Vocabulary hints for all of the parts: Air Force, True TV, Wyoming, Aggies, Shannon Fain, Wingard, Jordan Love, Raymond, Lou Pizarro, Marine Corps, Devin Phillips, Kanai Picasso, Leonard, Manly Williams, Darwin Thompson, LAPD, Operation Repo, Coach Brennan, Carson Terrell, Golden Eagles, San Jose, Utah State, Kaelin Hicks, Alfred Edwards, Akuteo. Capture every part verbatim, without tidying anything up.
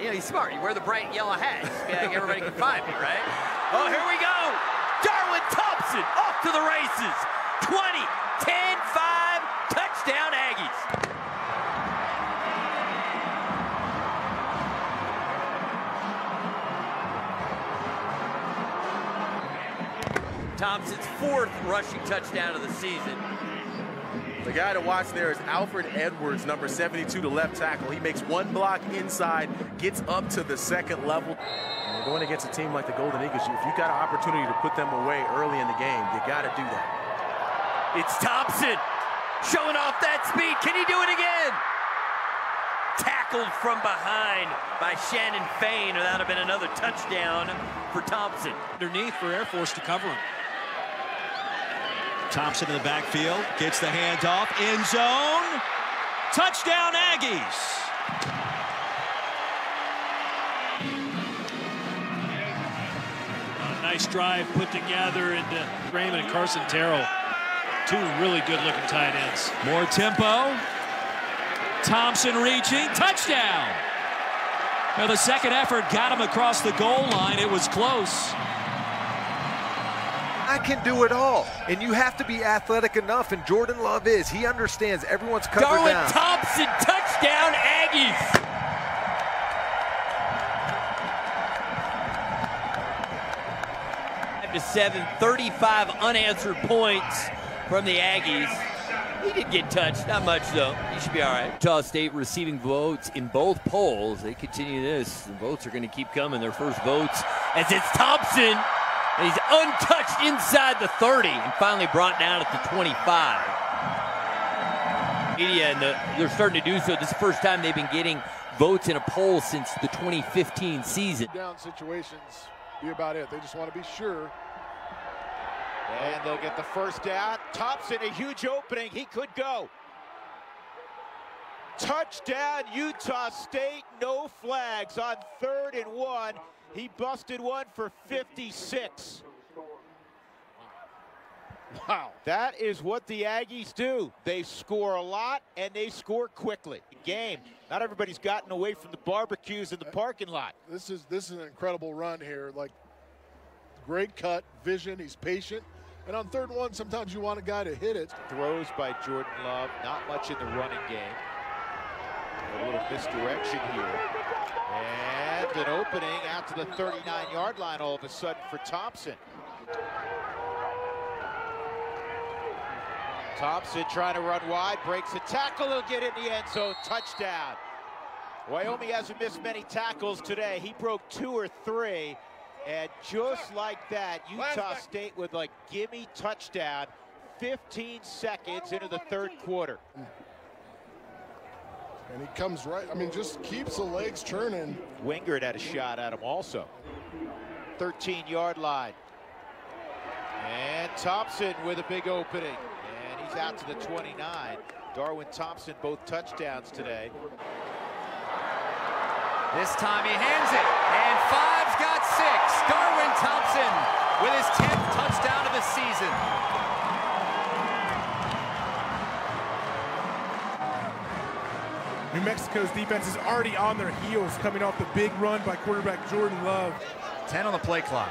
you know, he's smart. You wear the bright yellow hat. Yeah, everybody can find me, right? Oh, here we go. Darwin Thompson off to the races. twenty, ten, five, touchdown Aggies. Thompson's fourth rushing touchdown of the season. The guy to watch there is Alfred Edwards, number seventy-two, the left tackle. He makes one block inside, gets up to the second level. And going against a team like the Golden Eagles, if you've got an opportunity to put them away early in the game, you got to do that. It's Thompson showing off that speed. Can he do it again? Tackled from behind by Shannon Fain. That would have been another touchdown for Thompson. Underneath for Air Force to cover him. Thompson in the backfield, gets the handoff, end zone, touchdown Aggies. A nice drive put together into Raymond and Carson Terrell. Two really good looking tight ends. More tempo, Thompson reaching, touchdown. Now the second effort got him across the goal line, it was close. I can do it all, and you have to be athletic enough, and Jordan Love is. He understands everyone's covered down. Darwin Thompson, touchdown Aggies. Five to seven, thirty-five unanswered points from the Aggies. He did get touched, not much though. He should be all right. Utah State receiving votes in both polls. They continue this. The votes are going to keep coming. Their first votes as it's Thompson. He's untouched inside the thirty and finally brought down at the twenty-five. Media, and the, they're starting to do so. This is the first time they've been getting votes in a poll since the twenty fifteen season. Down situations be about it. They just want to be sure. And they'll get the first down. Thompson, a huge opening. He could go. Touchdown, Utah State. No flags on third and one. He busted one for fifty-six. Wow, that is what the Aggies do. They score a lot, and they score quickly. Game. Not everybody's gotten away from the barbecues in the parking lot. This is this is an incredible run here. Like, great cut, vision. He's patient. And on third and one, sometimes you want a guy to hit it. Throws by Jordan Love. Not much in the running game. A little misdirection here. And an opening out to the thirty-nine yard line all of a sudden for Thompson. Thompson trying to run wide, breaks a tackle, he'll get in the end zone, touchdown. Wyoming hasn't missed many tackles today. He broke two or three. And just like that, Utah State with a gimme touchdown, fifteen seconds into the third quarter. And he comes right, I mean, just keeps the legs churning. Wingard had a shot at him also. thirteen yard line. And Thompson with a big opening. And he's out to the twenty-nine. Darwin Thompson, both touchdowns today. This time he hands it. And five's got six. Darwin Thompson with his tenth touchdown of the season. New Mexico's defense is already on their heels coming off the big run by quarterback Jordan Love. ten on the play clock.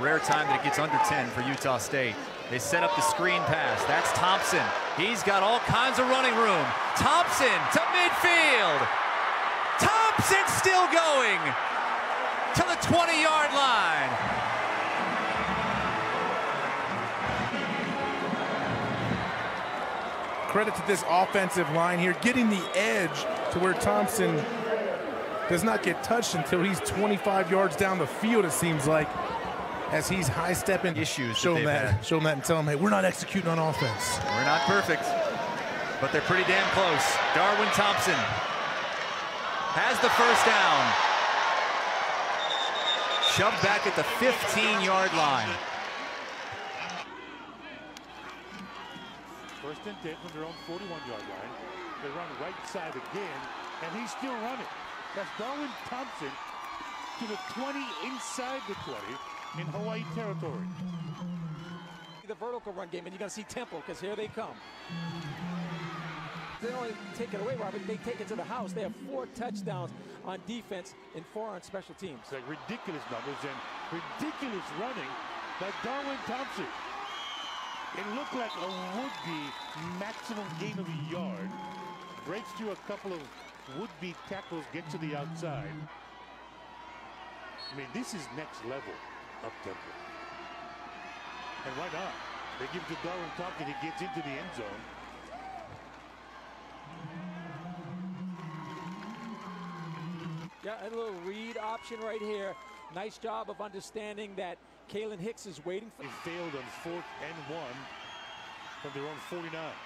Rare time that it gets under ten for Utah State. They set up the screen pass. That's Thompson. He's got all kinds of running room. Thompson to midfield. Thompson still going to the twenty yard line. Credit to this offensive line here, getting the edge to where Thompson does not get touched until he's twenty-five yards down the field, it seems like, as he's high-stepping. Issues. Show him that. Had. Show him that and tell him, hey, we're not executing on offense. We're not perfect, but they're pretty damn close. Darwin Thompson has the first down. Shoved back at the fifteen yard line. First and ten from their own forty-one yard line. They run right side again, and he's still running. That's Darwin Thompson to the twenty, inside the twenty, in Hawaii territory. The vertical run game, and you're going to see tempo, because here they come. they don't take it away, Robert. They take it to the house. They have four touchdowns on defense and four on special teams. Like ridiculous numbers and ridiculous running by Darwin Thompson. It looked like a would-be maximum gain of a yard. Breaks through a couple of would-be tackles, gets to the outside. I mean, this is next level up tempo. And why not? They give it to Darwin Thompson. He gets into the end zone. Yeah, a little read option right here. Nice job of understanding that Kaelin Hicks is waiting for. He failed on fourth and one from their own forty-nine.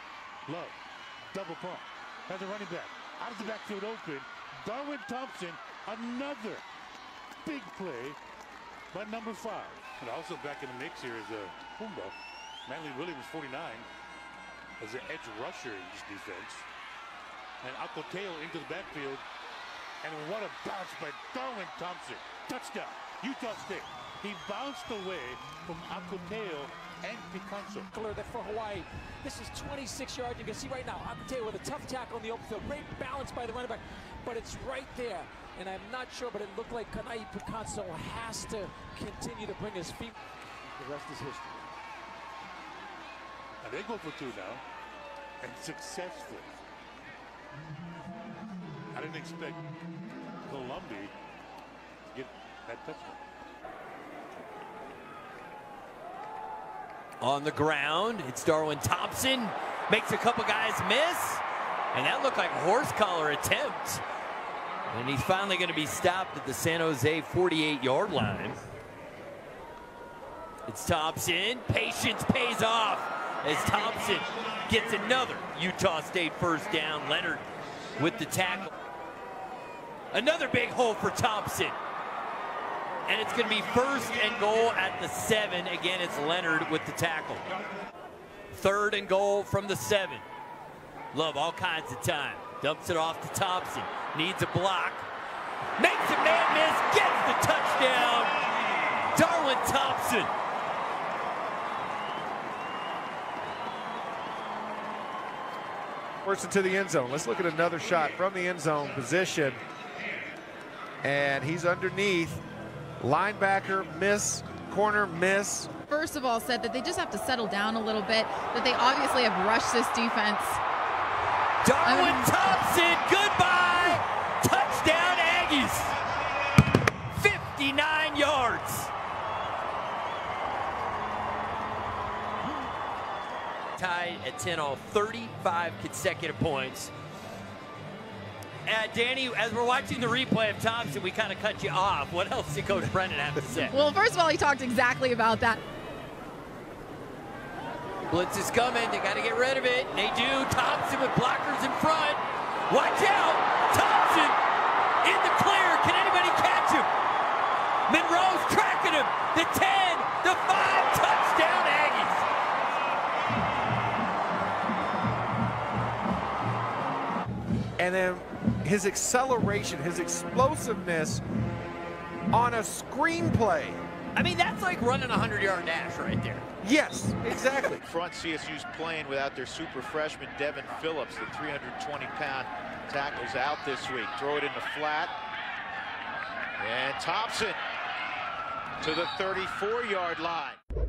Love, double pump. Has a running back. Out of the backfield open. Darwin Thompson, another big play by number five. And also back in the mix here is a Kumba. Manly Williams, forty-nine, as an edge rusher in this defense. And Akuteo into the backfield. And what a bounce by Darwin Thompson. Touchdown, Utah State. He bounced away from Akuteo and Picasso. That for Hawaii. This is twenty-six yards. You can see right now, Akuteo with a tough tackle in the open field. Great balance by the running back, but it's right there. And I'm not sure, but it looked like Kanai Picasso has to continue to bring his feet. The rest is history. And they go for two now, and successful. I didn't expect Columbia to get that touchdown. On the ground, it's Darwin Thompson. Makes a couple guys miss. And that looked like a horse collar attempt. And he's finally going to be stopped at the San Jose forty-eight yard line. It's Thompson. Patience pays off as Thompson gets another Utah State first down. Leonard with the tackle. Another big hole for Thompson. And it's going to be first and goal at the seven. Again, it's Leonard with the tackle. Third and goal from the seven. Love all kinds of time. Dumps it off to Thompson. Needs a block. Makes a man miss. Gets the touchdown. Darwin Thompson. First into the end zone. Let's look at another shot from the end zone position. And he's underneath. Linebacker, miss, corner, miss. First of all, said that they just have to settle down a little bit, that they obviously have rushed this defense. Darwin um, Thompson, goodbye! Touchdown Aggies! fifty-nine yards. Tied at ten all, thirty-five consecutive points. Uh, Danny, as we're watching the replay of Thompson, we kind of cut you off. What else did Coach Brennan have to say? Well, first of all, he talked exactly about that. Blitz is coming. They got to get rid of it. They do. Thompson with blockers in front. Watch out. Thompson in the clear. Can anybody catch him? Monroe's tracking him. The ten, the five, touchdown Aggies. And then his acceleration, his explosiveness on a screenplay. I mean, that's like running a hundred yard dash right there. Yes, exactly. Front C S U's playing without their super freshman, Devin Phillips, the three hundred twenty pound tackle's out this week. Throw it in the flat. And Thompson to the thirty-four yard line.